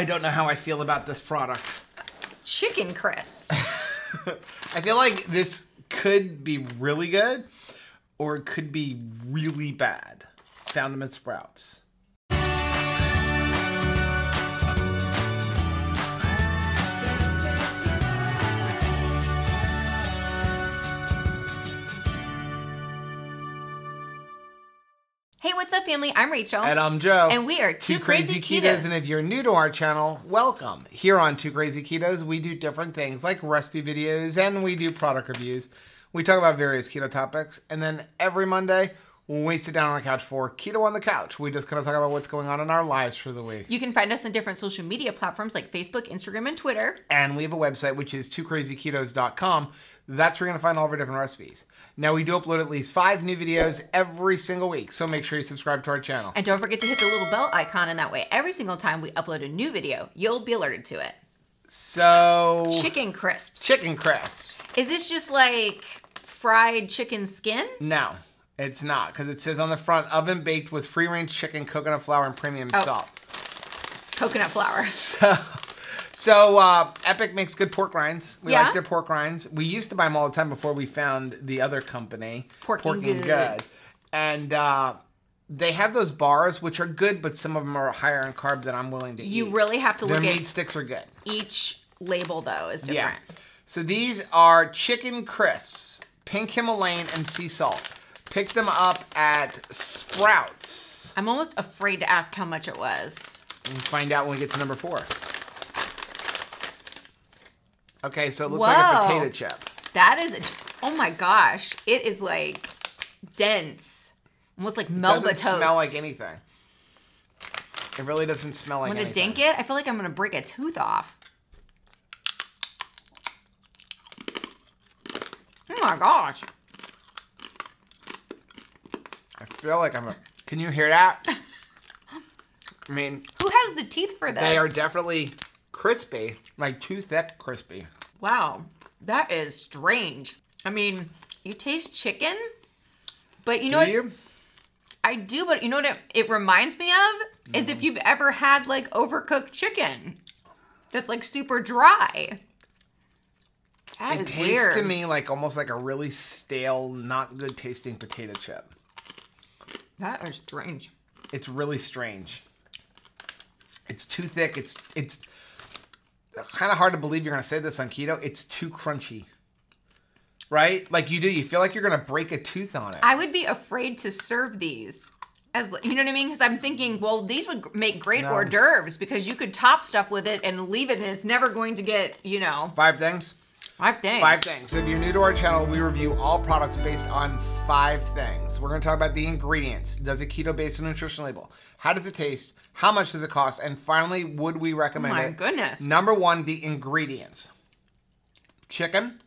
I don't know how I feel about this product. Chicken crisps. I feel like this could be really good or it could be really bad. Found them at Sprouts. Hey, what's up, family? I'm Rachel. And I'm Joe. And we are Two Crazy Ketos. And if you're new to our channel, welcome. Here on Two Crazy Ketos, we do different things like recipe videos and we do product reviews. We talk about various keto topics. And then every Monday, we sit down on our couch for Keto on the Couch. We just kind of talk about what's going on in our lives for the week. You can find us on different social media platforms like Facebook, Instagram, and Twitter. And we have a website, which is 2krazyketos.com. That's where you're going to find all of our different recipes. Now, we do upload at least 5 new videos every single week, so make sure you subscribe to our channel. And don't forget to hit the little bell icon, and that way every single time we upload a new video, you'll be alerted to it. So... chicken crisps. Chicken crisps. Is this just like fried chicken skin? No. It's not, because it says on the front, oven baked with free-range chicken, coconut flour, and premium salt. Coconut flour. So Epic makes good pork rinds. We like their pork rinds. We used to buy them all the time before we found the other company, Porking Good. And they have those bars, which are good, but some of them are higher in carbs than I'm willing to eat. You really have to look at... their meat sticks are good. Each label, though, is different. Yeah. So these are chicken crisps, pink Himalayan, and sea salt. Picked them up at Sprouts. I'm almost afraid to ask how much it was. We'll find out when we get to number 4. Okay, so it looks like a potato chip. That is, oh my gosh. It is like dense. Almost like Melba toast. It doesn't smell like anything. It really doesn't smell like anything. I'm gonna dink it. I feel like I'm gonna break a tooth off. Oh my gosh. I feel like I'm a... can you hear that? I mean... who has the teeth for this? They are definitely crispy. Like, too thick crispy. Wow. That is strange. I mean, you taste chicken, but you know what? I do, but you know what it reminds me of? Is if you've ever had, like, overcooked chicken. That's, like, super dry. That is weird. It tastes to me like almost like a really stale, not good tasting potato chip. That is strange. It's really strange. It's too thick. It's kind of hard to believe you're going to say this on keto. It's too crunchy, right? Like you do. You feel like you're going to break a tooth on it. I would be afraid to serve these. As you know what I mean? Because I'm thinking, well, these would make great hors d'oeuvres because you could top stuff with it and leave it and it's never going to get, you know. 5 things? 5 things. 5 things. So if you're new to our channel, we review all products based on 5 things. We're going to talk about the ingredients. Does it keto based on nutrition label? How does it taste? How much does it cost? And finally, would we recommend it? Oh my goodness. Number 1, the ingredients. Chicken,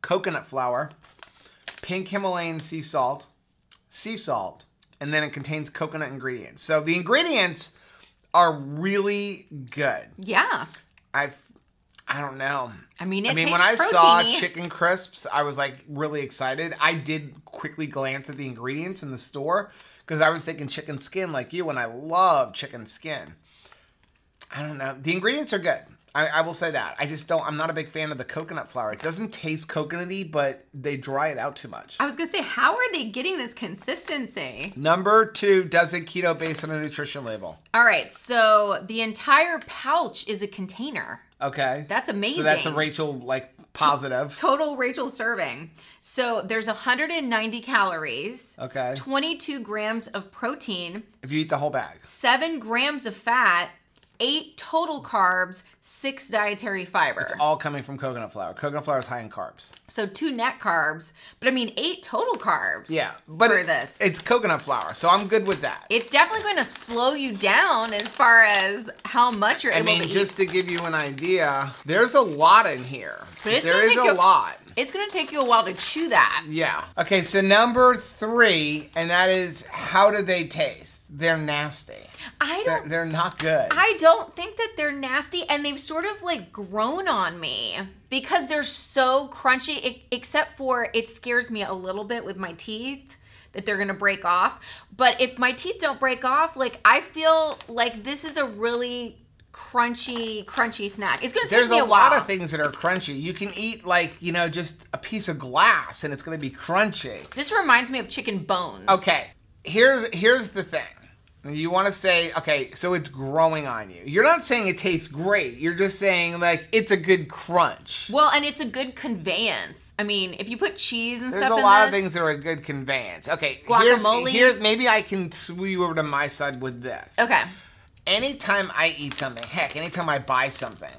coconut flour, pink Himalayan sea salt, and then it contains coconut ingredients. So the ingredients are really good. Yeah. I don't know. I mean, it tastes when I saw chicken crisps, I was like really excited. I did quickly glance at the ingredients in the store because I was thinking chicken skin like you, and I love chicken skin. I don't know. The ingredients are good. I will say that. I just don't, I'm not a big fan of the coconut flour. It doesn't taste coconutty, but they dry it out too much. I was going to say, how are they getting this consistency? Number 2, does it keto based on a nutrition label? All right. So the entire pouch is a container. Okay. That's amazing. So that's a Rachel, like, positive. Total Rachel serving. So there's 190 calories. Okay. 22 grams of protein. If you eat the whole bag. 7 grams of fat. 8 total carbs, 6 dietary fiber. It's all coming from coconut flour. Coconut flour is high in carbs. So 2 net carbs, but I mean 8 total carbs. Yeah, but it's coconut flour, so I'm good with that. It's definitely going to slow you down as far as how much you're able to eat. I mean, just to give you an idea, there's a lot in here. There is a lot. It's going to take you a while to chew that. Yeah. Okay, so number 3, and that is, how do they taste? They're nasty. They're not good. I don't think that they're nasty, and they've sort of like grown on me because they're so crunchy, except for it scares me a little bit with my teeth that they're going to break off. But if my teeth don't break off, like I feel like this is a really crunchy snack. It's going to take me a while. There's a lot of things that are crunchy. You can eat, like, you know, just a piece of glass and it's going to be crunchy. This reminds me of chicken bones. Okay. Here's the thing. You want to say, okay, so it's growing on you. You're not saying it tastes great. You're just saying, like, it's a good crunch. Well, and it's a good conveyance. I mean, if you put cheese and stuff in this. There's a lot of things that are a good conveyance. Okay. Guacamole. Here's, maybe I can sway you over to my side with this. Okay. Anytime I eat something, heck, anytime I buy something,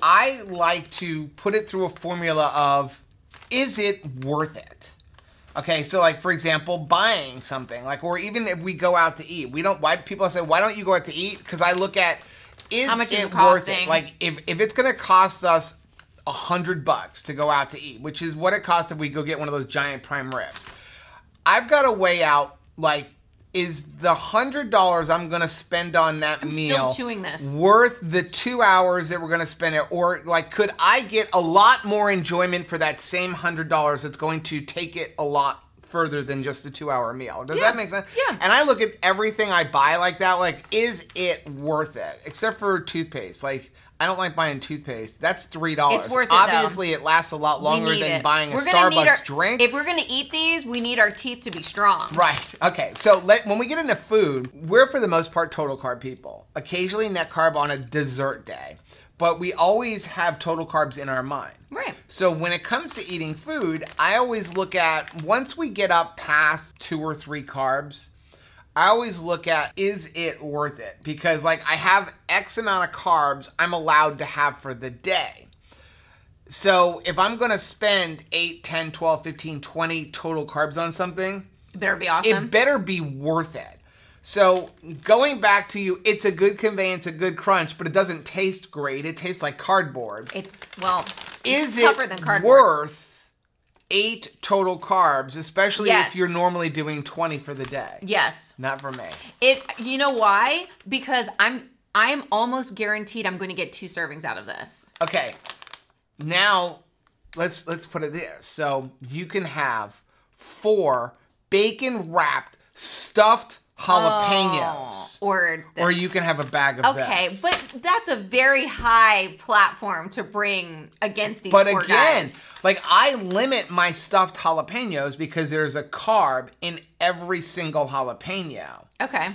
I like to put it through a formula of, is it worth it? Okay, so like, for example, buying something, like, or even if we go out to eat, we don't, why people say, why don't you go out to eat? Because I look at, is it worth it? Like, if it's going to cost us $100 to go out to eat, which is what it costs if we go get one of those giant prime ribs, I've got to weigh out, like, is the $100 I'm going to spend on that meal worth the 2 hours that we're going to spend it? Or, like, could I get a lot more enjoyment for that same $100 that's going to take it a lot further than just a 2 hour meal? Does that make sense? Yeah. And I look at everything I buy like that, like, is it worth it? Except for toothpaste. Like, I don't like buying toothpaste. That's $3. It's worth it, obviously, though. It lasts a lot longer than buying a Starbucks drink. If we're gonna eat these, we need our teeth to be strong. Right. Okay. So when we get into food, we're for the most part total carb people. Occasionally net carb on a dessert day, but we always have total carbs in our mind. Right. So when it comes to eating food, I always look at, once we get up past 2 or 3 carbs, I always look at, is it worth it? Because, like, I have X amount of carbs I'm allowed to have for the day. So if I'm going to spend 8, 10, 12, 15, 20 total carbs on something, it better be awesome. It better be worth it. So going back to you, it's a good conveyance, a good crunch, but it doesn't taste great. It tastes like cardboard. It's, well, is it tougher than cardboard. Worth 8 total carbs, especially if you're normally doing 20 for the day? Yes. Not for me. You know why? Because I'm almost guaranteed I'm going to get 2 servings out of this. Okay. Now let's put it there. So you can have 4 bacon wrapped stuffed jalapenos, or you can have a bag of this. Okay, but that's a very high platform to bring against these. But again, guys. Like, I limit my stuffed jalapenos because there's a carb in every single jalapeno. Okay.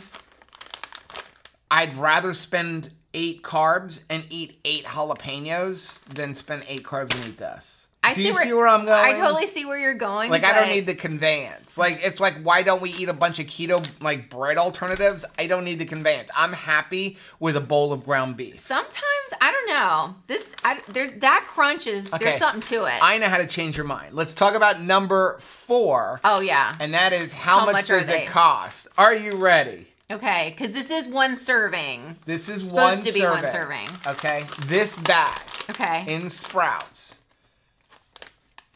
I'd rather spend 8 carbs and eat 8 jalapenos than spend 8 carbs and eat this. Do you see where I'm going? I totally see where you're going. Like, I don't need the conveyance. Like, it's like, why don't we eat a bunch of keto, like, bread alternatives? I don't need the conveyance. I'm happy with a bowl of ground beef. Sometimes, I don't know. There's that crunch is, okay, there's something to it. I know how to change your mind. Let's talk about number 4. Oh, yeah. And that is, how much does it cost? Are you ready? Okay, because this is 1 serving. This is supposed to be one serving. Okay, this bag. Okay. In Sprouts.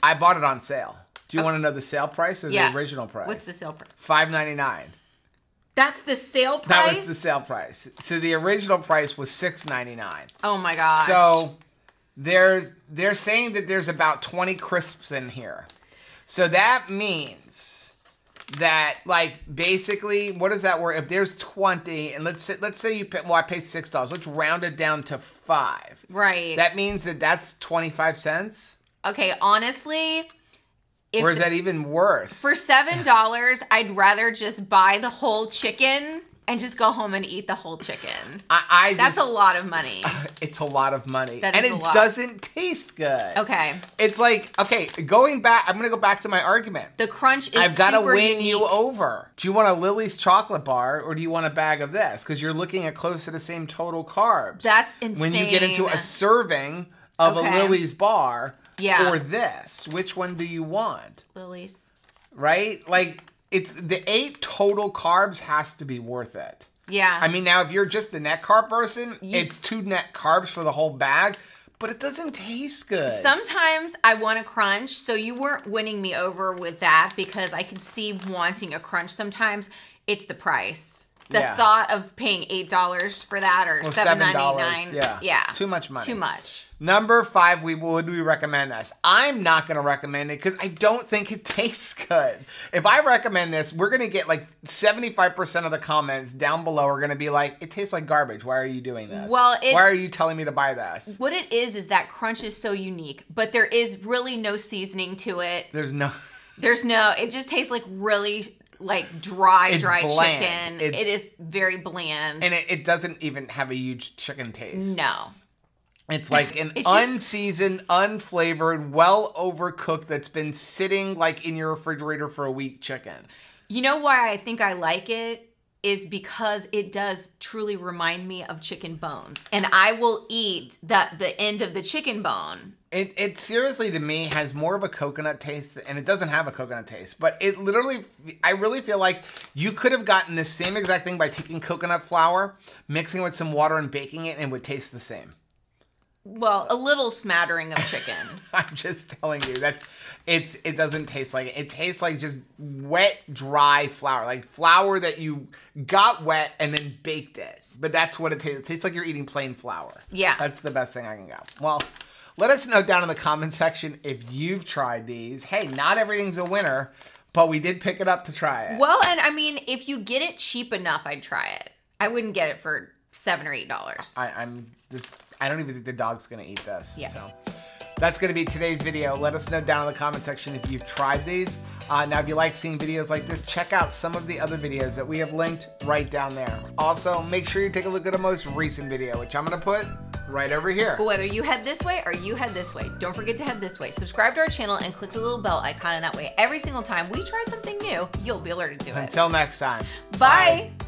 I bought it on sale. Do you want to know the sale price or the original price? What's the sale price? $5.99. That's the sale price? That was the sale price. So the original price was $6.99. Oh my gosh. So they're saying that there's about 20 crisps in here. So that means that, like, basically, what does that work? If there's 20, and let's say you pay, well, I paid $6. Let's round it down to 5. Right. That means that that's 25 cents. Okay, honestly, or is that even worse? For $7, I'd rather just buy the whole chicken and just go home and eat the whole chicken. That's a lot of money. It's a lot of money. And it doesn't taste good. Okay. It's like, okay, going back, I'm going to go back to my argument. The crunch is super unique. I've got to win you over. Do you want a Lily's chocolate bar or do you want a bag of this? Because you're looking at close to the same total carbs. That's insane. When you get into a serving of a Lily's bar. Yeah. Or this. Which one do you want? Lily's. Right? Like, it's the 8 total carbs has to be worth it. Yeah. I mean, now if you're just a net carb person, it's 2 net carbs for the whole bag, but it doesn't taste good. Sometimes I want a crunch, so you weren't winning me over with that because I could see wanting a crunch sometimes. It's the price. the thought of paying $8 for that or $7.99. Yeah. Too much money. Too much. Number 5, would we recommend this? I'm not going to recommend it because I don't think it tastes good. If I recommend this, we're going to get like 75% of the comments down below are going to be like, it tastes like garbage. Why are you doing this? Well, why are you telling me to buy this? What it is that crunch is so unique, but there is really no seasoning to it. It just tastes like really... like dry bland. Chicken. It is very bland. And it doesn't even have a huge chicken taste. No. It's like an unseasoned, unflavored, well overcooked that's been sitting like in your refrigerator for a week chicken. You know why I think I like it? Is because it does truly remind me of chicken bones. And I will eat the end of the chicken bone. It seriously, to me, has more of a coconut taste, and it doesn't have a coconut taste, but it literally, I really feel like you could have gotten the same exact thing by taking coconut flour, mixing it with some water and baking it, and it would taste the same. Well, a little smattering of chicken. I'm just telling you, it doesn't taste like it. It tastes like just wet, dry flour, like flour that you got wet and then baked it. But that's what it tastes. It tastes like you're eating plain flour. Yeah. That's the best thing I can go. Well, let us know down in the comment section if you've tried these. Hey, not everything's a winner, but we did pick it up to try it. Well, and I mean, if you get it cheap enough, I'd try it. I wouldn't get it for $7 or $8. I don't even think the dog's gonna eat this. Yeah. So that's gonna be today's video. Let us know down in the comment section if you've tried these. Now, if you like seeing videos like this, check out some of the other videos that we have linked right down there. Also, make sure you take a look at our most recent video, which I'm gonna put right over here. But whether you head this way or you head this way, don't forget to head this way. Subscribe to our channel and click the little bell icon, and that way every single time we try something new, you'll be alerted to it. Until next time. Bye. Bye.